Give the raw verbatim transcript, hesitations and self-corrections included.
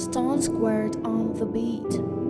Stonz Qurt on the beat.